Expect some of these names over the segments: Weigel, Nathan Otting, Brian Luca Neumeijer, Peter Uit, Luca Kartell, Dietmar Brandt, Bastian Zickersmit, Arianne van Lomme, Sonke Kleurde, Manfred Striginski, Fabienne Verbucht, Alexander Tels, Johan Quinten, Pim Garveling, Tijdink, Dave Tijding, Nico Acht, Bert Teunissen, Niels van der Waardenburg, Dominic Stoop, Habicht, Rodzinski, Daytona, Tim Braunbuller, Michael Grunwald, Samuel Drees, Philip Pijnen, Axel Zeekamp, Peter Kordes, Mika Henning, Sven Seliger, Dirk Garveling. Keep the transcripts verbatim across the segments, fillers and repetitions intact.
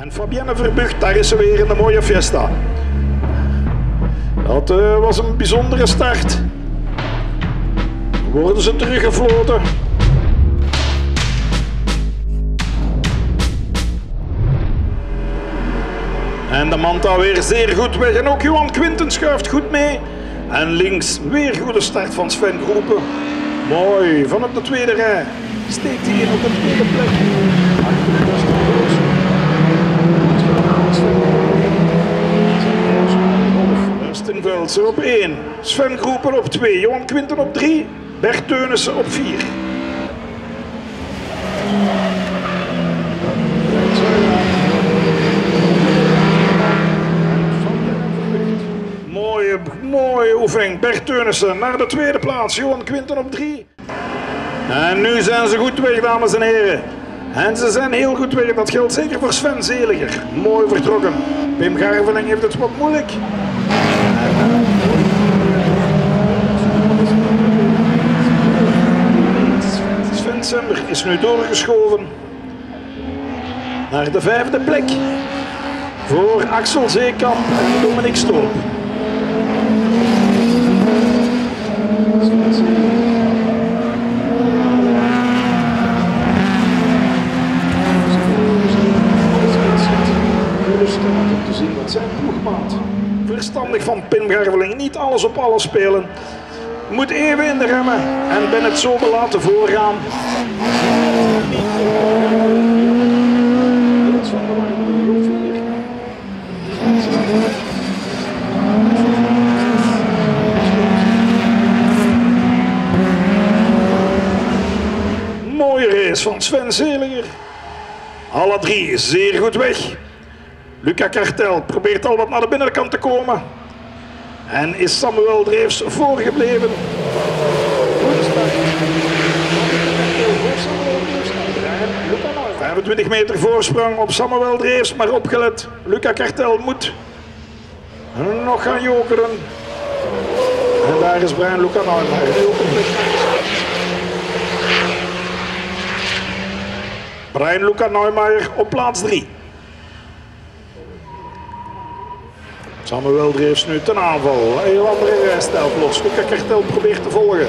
En Fabienne Verbucht, daar is ze weer in de mooie Fiesta. Dat uh, was een bijzondere start. Worden ze teruggefloten. En de Manta weer zeer goed weg. En ook Johan Quinten schuift goed mee. En links weer goede start van Sven Groepen. Mooi, van op de tweede rij. Steekt hij in op de tweede plek. Rustin Velser op één. Sven Groepen op twee. Johan Quinten op drie. Bert Teunissen op vier. Mooie oefening. Bert Teunissen naar de tweede plaats. Johan Quinten op drie. En nu zijn ze goed weg, dames en heren. En ze zijn heel goed weg. Dat geldt zeker voor Sven Seliger. Mooi vertrokken. Pim Garveling heeft het wat moeilijk. Sven Zeemer is nu doorgeschoven naar de vijfde plek. Voor Axel Zeekamp en Dominic Stoop. Te zien wat zijn ploegmaat. Verstandig van Pim Garveling, niet alles op alles spelen. Moet even in de remmen en Bennet Zobel laten voorgaan. Mooie race van Sven Seliger. Alle drie zeer goed weg. Luca Kartell probeert al wat naar de binnenkant te komen. En is Samuel Drees voorgebleven. vijfentwintig meter voorsprong op Samuel Drees, maar opgelet. Luca Kartell moet nog gaan jokeren. En daar is Brian Luca nou. Brian Luca Neumeijer op plaats drie. Samuel Drees nu ten aanval. Een heel andere rijstijl plots. Luca Kartell probeert te volgen.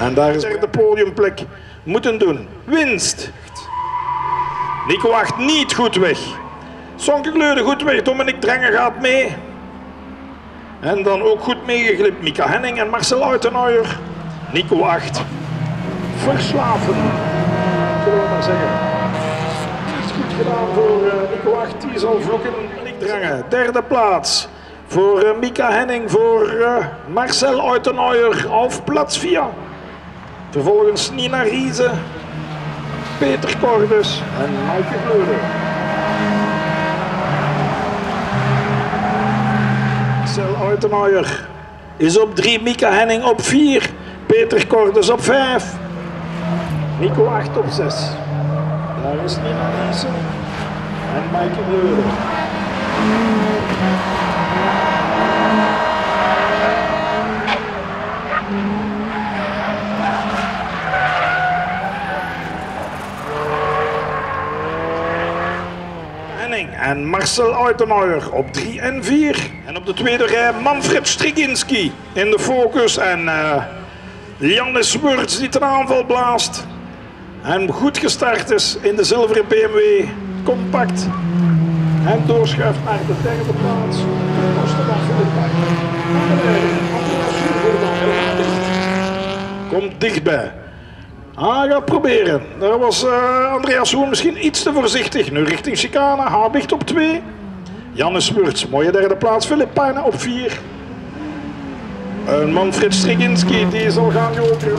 En daar is de podiumplek moeten doen. Winst. Nico Acht niet goed weg. Sonke Kleurde goed weg. Dominic Drengen gaat mee. En dan ook goed meegeglipt. Mika Henning en Marcel Autenhoyer. Nico Acht. Verslaven, zullen we maar zeggen. Het is goed gedaan voor uh, Nico Acht, die zal vloeken en ik drangen. Derde plaats voor uh, Mika Henning, voor uh, Marcel Autenhoyer op plaats vier. Vervolgens Nina Riese, Peter Kordes en Michael Grunwald. Marcel Autenhoyer is op drie, Mika Henning op vier, Peter Kordes op vijf. Nico Acht op zes. Daar is Nina Riese en Michael Grunwald. Henning en Marcel Autenhoyer op drie en vier. En op de tweede rij Manfred Striginski in de focus en uh, Jannis Wurts die ten aanval blaast. En goed gestart is in de zilveren B M W, compact. En doorschuift naar de derde plaats. Komt dichtbij. Ah, gaat proberen. Daar was uh, Andreas Hoen misschien iets te voorzichtig. Nu richting chicane, Habicht op twee. Jannis Wurts, mooie derde plaats. Philip Pijnen op vier. En Manfred Striginski, die zal gaan jokeren.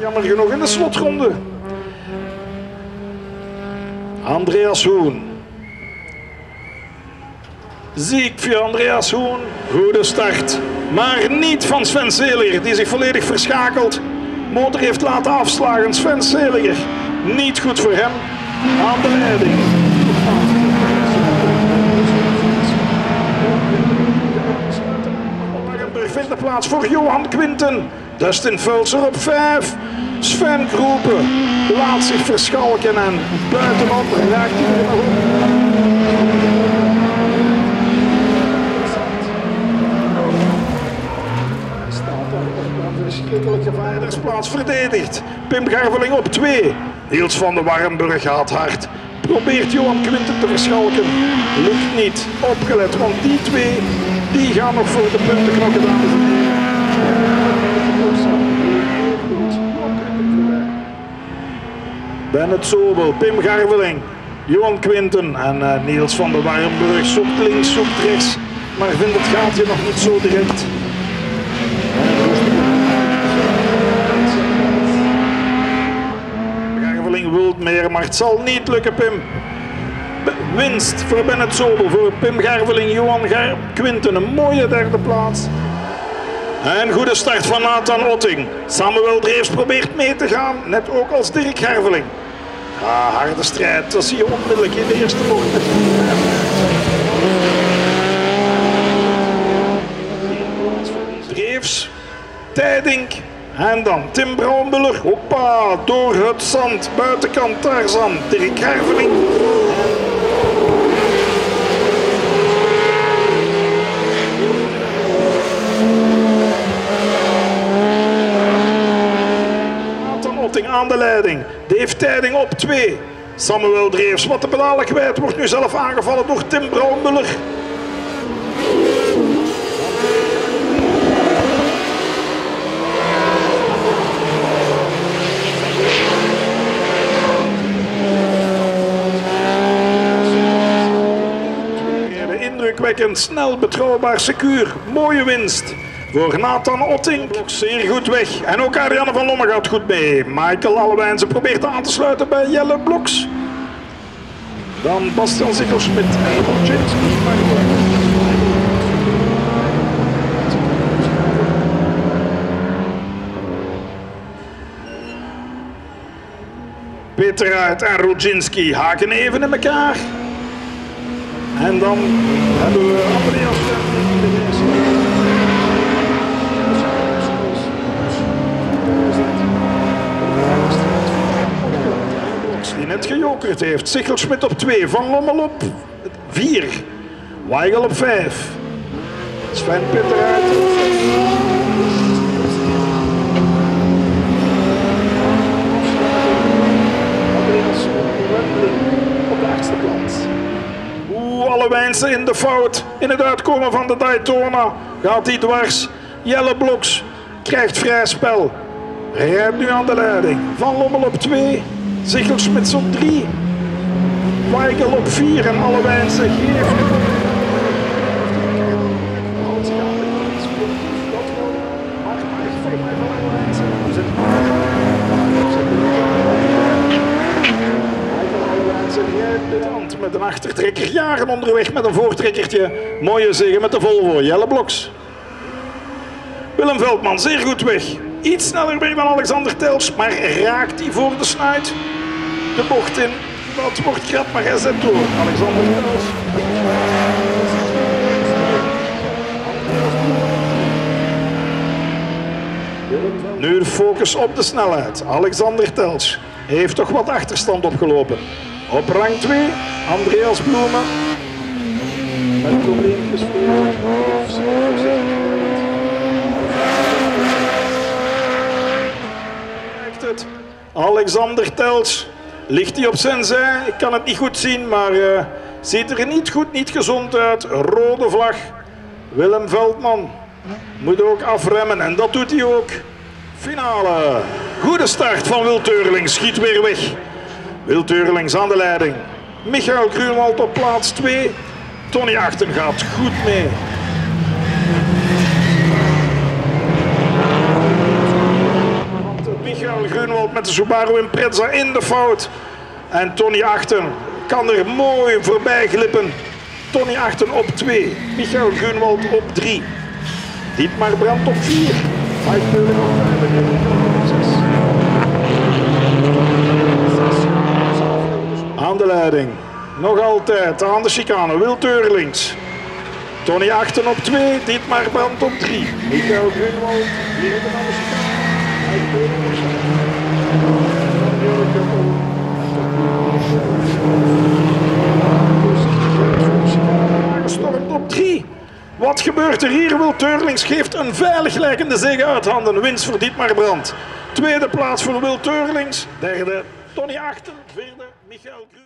Jammer genoeg in de slotronde. Andreas Hoen. Ziek voor Andreas Hoen. Goede start. Maar niet van Sven Seliger, die zich volledig verschakelt. Motor heeft laten afslagen. Sven Seliger. Niet goed voor hem. Aan de leiding. Vindt de plaats voor Johan Quinten. Dustin Vulser op vijf. Sven Groepen laat zich verschalken en buitenop raakt hij er nog op. Hij staat daar op een verschrikkelijk gevaar. Er is plaats verdedigd. Pim Garveling op twee. Niels van der Waardenburg gaat hard. Probeert Johan Quinten te verschalken. Lukt niet. Opgelet, want die twee die gaan nog voor de punten knokken, dames en heren. Bennet Zobel, Pim Garveling, Johan Quinten en uh, Niels van der Waardenburg zoekt links, zoekt rechts, maar vindt het gaatje nog niet zo direct. Garveling wil meer, maar het zal niet lukken, Pim. Be winst voor Bennet Zobel, voor Pim Garveling, Johan Gar Quinten, een mooie derde plaats. Een goede start van Nathan Otting. Samuel Drees probeert mee te gaan, net ook als Dirk Garveling. Ah, harde strijd, dat zie je onmiddellijk in de eerste bocht. Drees, Tijdink en dan Tim Braunbuller. Hoppa, door het zand, buitenkant Tarzan, Dirk Garveling. Aan de leiding. Dave Tijding op twee. Samuel Drees, wat de pedalen kwijt, wordt nu zelf aangevallen door Tim Braunbuller. Indrukwekkend, snel, betrouwbaar, secuur. Mooie winst. Voor Nathan Otting, zeer goed weg. En ook Arianne van Lomme gaat goed mee. Michael Allewijnse probeert aan te sluiten bij Jelle Bloks. Dan Bastian Zickersmit en Rodzinski. Peter Uit en Rodzinski haken even in elkaar. En dan hebben we Andreas Tels. Die net gejokerd heeft. Sichelsmit op twee, Van Lommel op vier, Weigel op vijf, Sven Pitter uit op vijf. Op de achtste plaats. Oeh, Allewijnse in de fout. In het uitkomen van de Daytona gaat hij dwars. Jelle Bloks krijgt vrij spel. Rijdt nu aan de leiding. Van Lommel op twee. Zichelsmits op drie, Weigel op vier en Allewijnse geeft. Met een achtertrekker, jaren onderweg met een voortrekkertje. Mooie zege met de Volvo, Jelle Bloks. Willem Veldman, zeer goed weg. Iets sneller bij dan Alexander Tels, maar raakt hij voor de snuit. De bocht in, dat wordt grap, maar hij zet door. Alexander Tels. Nu focus op de snelheid. Alexander Tels heeft toch wat achterstand opgelopen. Op rang twee, Andreas Bloemen. Met probleempjes voor. Alexander Tels, ligt hij op zijn zij? Ik kan het niet goed zien, maar uh, ziet er niet goed, niet gezond uit. Rode vlag. Willem Veldman moet ook afremmen en dat doet hij ook. Finale. Goede start van Wil Teurlings, schiet weer weg. Wil Teurlings aan de leiding. Michael Grunwald op plaats twee. Tony Achten gaat goed mee. Grunwald met de Subaru Impreza in de fout. En Tony Achten kan er mooi voorbij glippen. Tony Achten op twee. Michael Grunwald op drie. Dietmar Brandt op vier. Mike Beuren op vijf. Aan de leiding. Nog altijd aan de chicane. Wil Teurlings. Tony Achten op twee. Dietmar Brandt op drie. Michael Grunwald. Hier aan de chicane. Thank you. Wat gebeurt er hier? Wil Teurlings geeft een veilig lijkende zege uit handen. Winst voor Dietmar Brandt. Tweede plaats voor Wil Teurlings. Derde, Tony Achten. Vierde, Michael Grunwald.